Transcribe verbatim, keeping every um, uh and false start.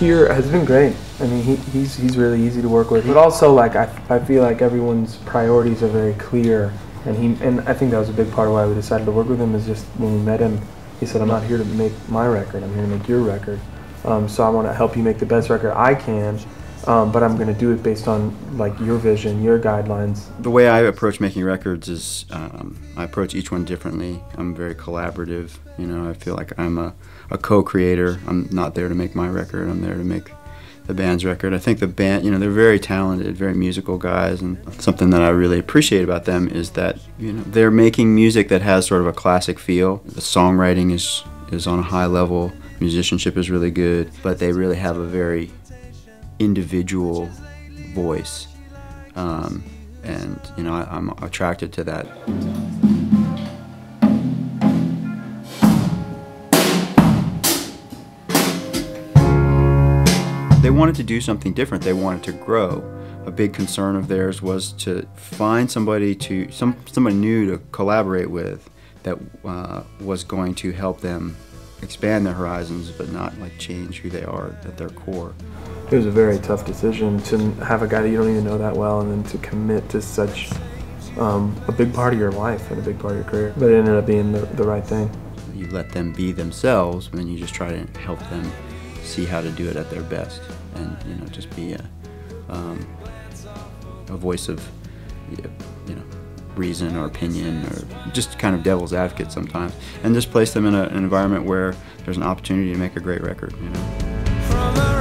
here has been great. I mean, he, he's, he's really easy to work with. But also, like, I, I feel like everyone's priorities are very clear. And he and I think that was a big part of why we decided to work with him, is just when we met him, he said, I'm not here to make my record. I'm here to make your record. Um, so I want to help you make the best record I can. Um, but I'm going to do it based on, like, your vision, your guidelines. The way I approach making records is um, I approach each one differently. I'm very collaborative. You know, I feel like I'm a, a co-creator. I'm not there to make my record. I'm there to make the band's record. I think the band, you know, they're very talented, very musical guys, and something that I really appreciate about them is that, you know, they're making music that has sort of a classic feel. The songwriting is, is on a high level. Musicianship is really good, but they really have a very individual voice, um, and you know I, I'm attracted to that. They wanted to do something different. They wanted to grow. A big concern of theirs was to find somebody to some somebody new to collaborate with that uh, was going to help them expand their horizons, but not like change who they are at their core. It was a very tough decision to have a guy that you don't even know that well, and then to commit to such um, a big part of your life and a big part of your career. But it ended up being the, the right thing. You let them be themselves, and then you just try to help them see how to do it at their best, and you know, just be a, um, a voice of, you know, reason or opinion, or just kind of devil's advocate sometimes, and just place them in a, an environment where there's an opportunity to make a great record. You know.